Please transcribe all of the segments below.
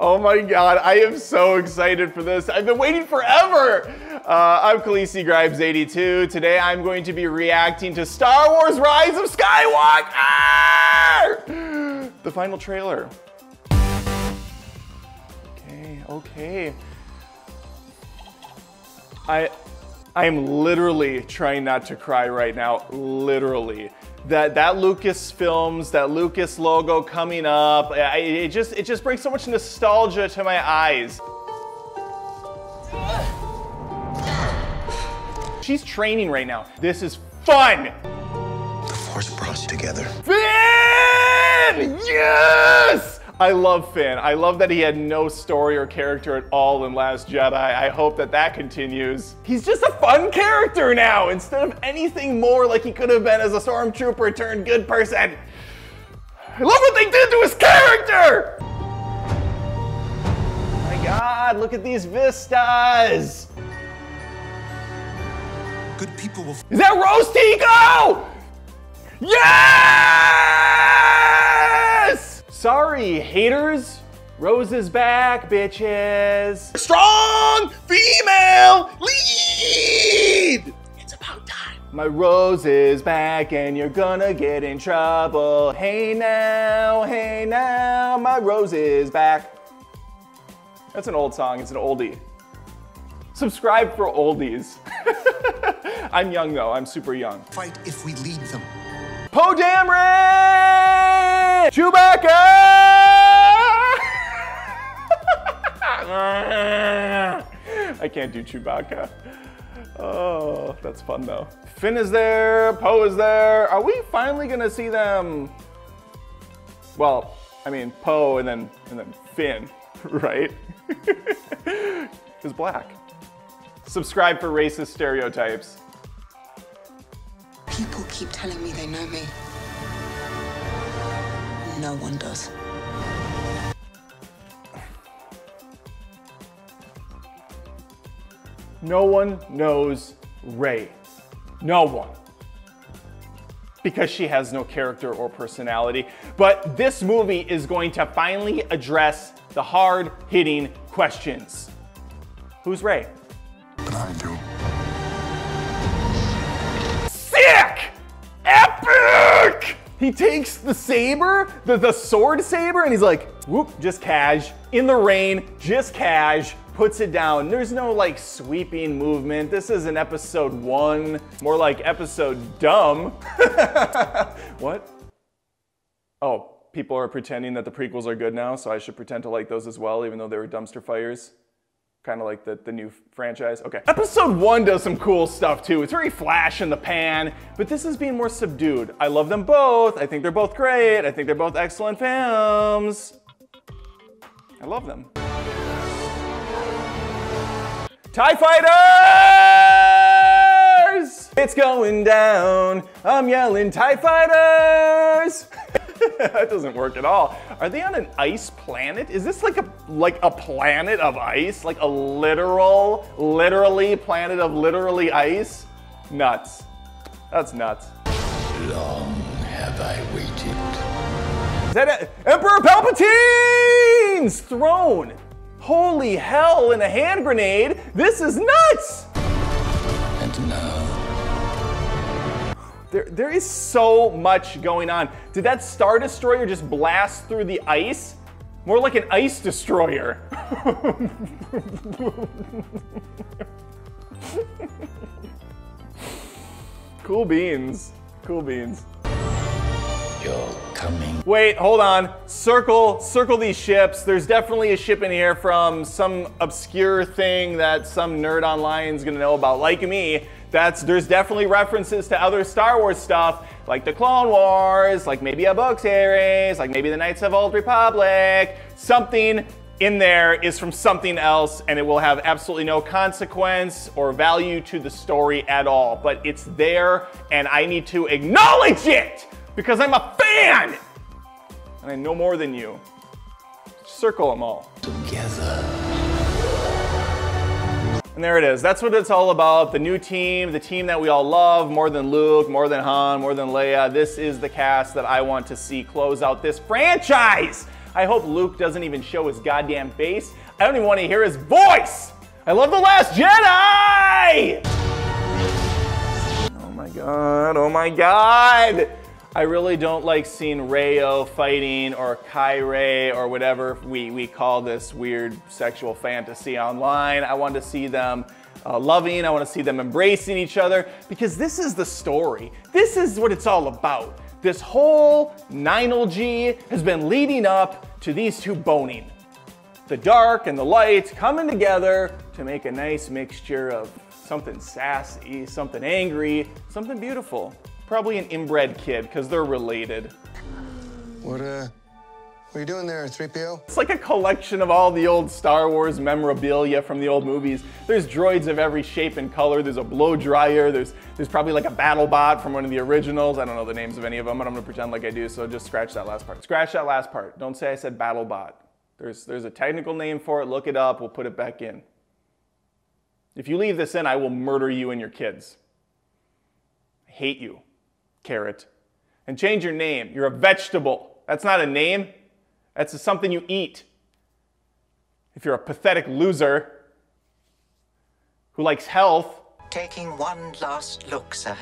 Oh my God, I am so excited for this. I've been waiting forever. I'm KhaleesiGrimes82. Today I'm going to be reacting to Star Wars Rise of Skywalker! The final trailer. Okay, okay. I am literally trying not to cry right now, literally. That Lucasfilms, that Lucas logo coming up, it just brings so much nostalgia to my eyes. She's training right now. This is fun. The Force brought us together. Finn! Yes! I love Finn. I love that he had no story or character at all in Last Jedi. I hope that that continues. He's just a fun character now, instead of anything more like he could have been as a stormtrooper turned good person. I love what they did to his character! Oh my God, look at these vistas! Good people will. Is that Rose Tico? Yes! Sorry, haters. Rose is back, bitches. Strong female lead! It's about time. My Rose is back and you're gonna get in trouble. Hey now, my Rose is back. That's an old song, it's an oldie. Subscribe for oldies. I'm young though, I'm super young. Fight if we lead them. Poe Dameron! Chewbacca! I can't do Chewbacca. Oh, that's fun though. Finn is there, Poe is there. Are we finally gonna see them? Well, I mean, Poe and then Finn, right? He's black. Subscribe for racist stereotypes. People keep telling me they know me. No one does. No one knows Rey. No one. Because she has no character or personality. But this movie is going to finally address the hard-hitting questions. Who's Rey? I do. Sick! Epic! He takes the saber, the sword saber, and he's like, whoop, just cash. In the rain, just cash. Puts it down. There's no like sweeping movement. This isn't episode 1, more like episode dumb. What? Oh, people are pretending that the prequels are good now, so I should pretend to like those as well, even though they were dumpster fires. Kind of like the new franchise. Okay. Episode 1 does some cool stuff too. It's very flash in the pan, but this is being more subdued. I love them both. I think they're both great. I think they're both excellent films. I love them. TIE Fighters! It's going down. I'm yelling TIE Fighters! That doesn't work at all. Are they on an ice planet? Is this like a planet of ice? Like a literally planet of literally ice? Nuts. That's nuts. Long have I waited. Is that Emperor Palpatine's throne? Holy hell, in a hand grenade. This is nuts. And now. There is so much going on. Did that Star Destroyer just blast through the ice? More like an ice destroyer. Cool beans. Cool beans. You're coming. Wait, hold on. Circle these ships. There's definitely a ship in here from some obscure thing that some nerd online is gonna know about, like me. There's definitely references to other Star Wars stuff, like the Clone Wars, like maybe a book series, like maybe the Knights of Old Republic. Something in there is from something else, and it will have absolutely no consequence or value to the story at all. But it's there, and I need to acknowledge it because I'm a fan, and I know more than you. Circle them all. Together. And there it is. That's what it's all about. The new team, the team that we all love, more than Luke, more than Han, more than Leia. This is the cast that I want to see close out this franchise. I hope Luke doesn't even show his goddamn face. I don't even want to hear his voice! I love The Last Jedi! Oh my god, oh my god! I really don't like seeing Rayo fighting or Kyray or whatever we call this weird sexual fantasy online. I want to see them loving, I want to see them embracing each other, because this is the story. This is what it's all about. This whole 9LG has been leading up to these two boning. The dark and the light coming together to make a nice mixture of something sassy, something angry, something beautiful. Probably an inbred kid, because they're related. What are you doing there, 3PO? It's like a collection of all the old Star Wars memorabilia from the old movies. There's droids of every shape and color. There's a blow dryer. There's probably like a battle bot from one of the originals. I don't know the names of any of them, but I'm gonna pretend like I do, so just scratch that last part. Scratch that last part. Don't say I said battle bot. There's a technical name for it. Look it up, we'll put it back in. If you leave this in, I will murder you and your kids. I hate you, carrot. And change your name. You're a vegetable. That's not a name. That's something you eat. If you're a pathetic loser who likes health. Taking one last look, sir,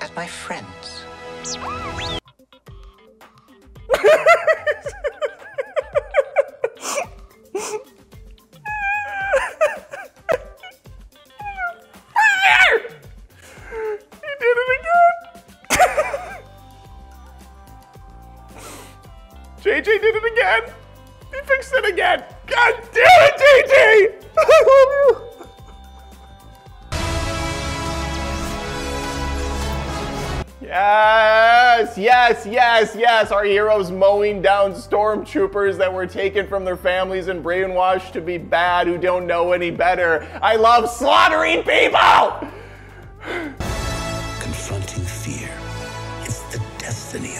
at my friends. JJ did it again! He fixed it again! God damn it, JJ! I love you! Yes, yes, yes, yes! Our heroes mowing down stormtroopers that were taken from their families and brainwashed to be bad who don't know any better. I love slaughtering people!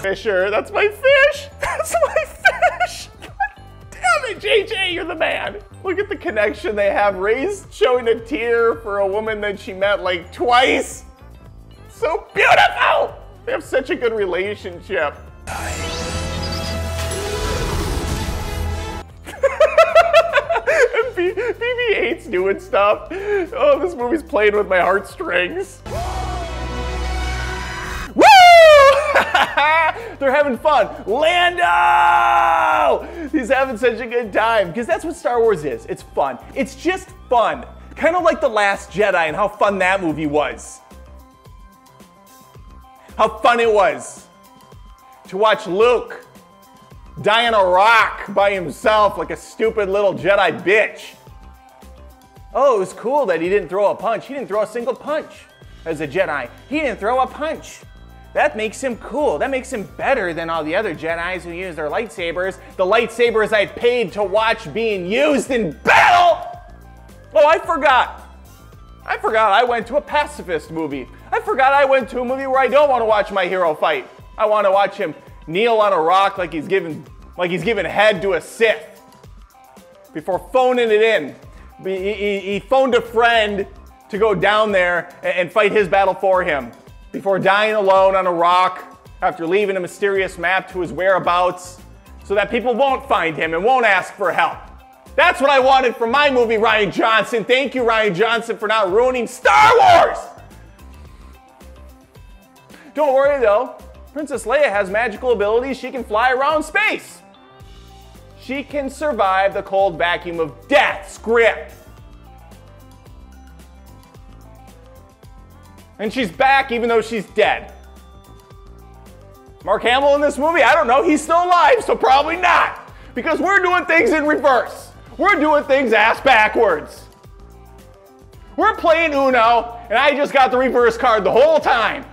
Fisher, that's my fish! That's my fish! God damn it, JJ, you're the man! Look at the connection they have. Rey's showing a tear for a woman that she met like twice! So beautiful! They have such a good relationship. And BB-8's doing stuff. Oh, this movie's playing with my heartstrings. They're having fun. Lando! He's having such a good time, because that's what Star Wars is. It's fun. It's just fun. Kind of like The Last Jedi and how fun that movie was. How fun it was to watch Luke die on a rock by himself like a stupid little Jedi bitch. Oh, it was cool that he didn't throw a punch. He didn't throw a single punch as a Jedi. He didn't throw a punch. That makes him cool. That makes him better than all the other Jedis who use their lightsabers. The lightsabers I paid to watch being used in battle! Oh, I forgot. I forgot I went to a pacifist movie. I forgot I went to a movie where I don't want to watch my hero fight. I want to watch him kneel on a rock like he's giving head to a Sith. Before phoning it in. He phoned a friend to go down there and fight his battle for him. Before dying alone on a rock, after leaving a mysterious map to his whereabouts, so that people won't find him and won't ask for help. That's what I wanted from my movie, Ryan Johnson. Thank you, Ryan Johnson, for not ruining Star Wars! Don't worry though, Princess Leia has magical abilities. She can fly around space. She can survive the cold vacuum of death's grip. And she's back even though she's dead. Mark Hamill in this movie? I don't know. He's still alive, so probably not. Because we're doing things in reverse. We're doing things ass backwards. We're playing Uno, and I just got the reverse card the whole time.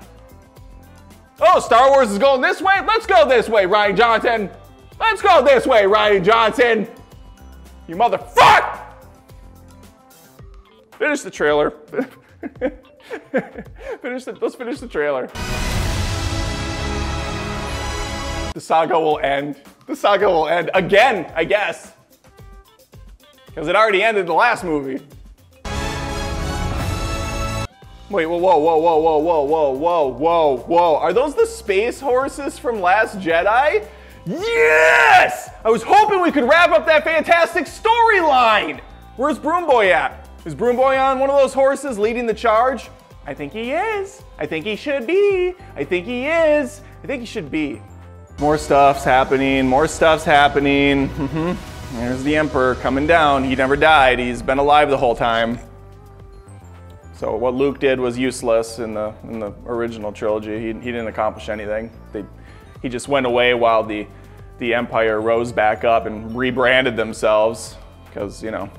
Oh, Star Wars is going this way? Let's go this way, Ryan Johnson. Let's go this way, Ryan Johnson. You motherfucker! Finish the trailer. Let's finish the trailer. The saga will end. The saga will end again, I guess. Because it already ended the last movie. Wait, whoa, whoa, whoa, whoa, whoa, whoa, whoa, whoa, whoa, whoa. Are those the space horses from Last Jedi? Yes! I was hoping we could wrap up that fantastic storyline! Where's Broomboy at? Is Broomboy on one of those horses leading the charge? I think he is. I think he should be. I think he is. I think he should be. More stuff's happening. More stuff's happening. There's the Emperor coming down. He never died. He's been alive the whole time. So what Luke did was useless in the original trilogy. He didn't accomplish anything. He just went away while the Empire rose back up and rebranded themselves, because, you know,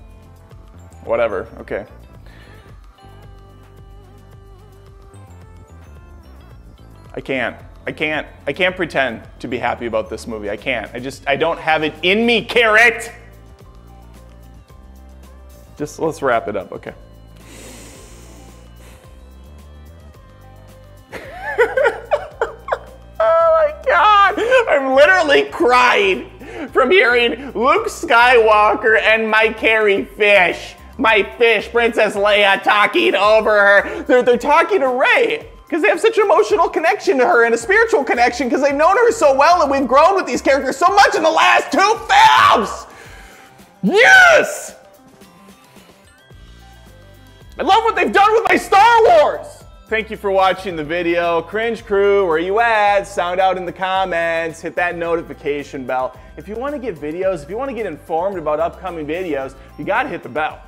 whatever. Okay. I can't pretend to be happy about this movie. I can't. I don't have it in me, Carrot! Just let's wrap it up, okay. I'm literally crying from hearing Luke Skywalker and my Carrie Fish, Princess Leia, talking over her. They're talking to Rey, because they have such an emotional connection to her and a spiritual connection, because they've known her so well and we've grown with these characters so much in the last two films. Yes! I love what they've done with my Star Wars. Thank you for watching the video. Cringe Crew, where are you at? Sound out in the comments. Hit that notification bell. If you want to get videos, if you want to get informed about upcoming videos, you got to hit the bell.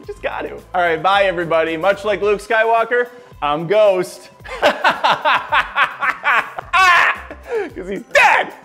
You just got to. All right, bye, everybody. Much like Luke Skywalker, I'm Ghost. Because he's dead.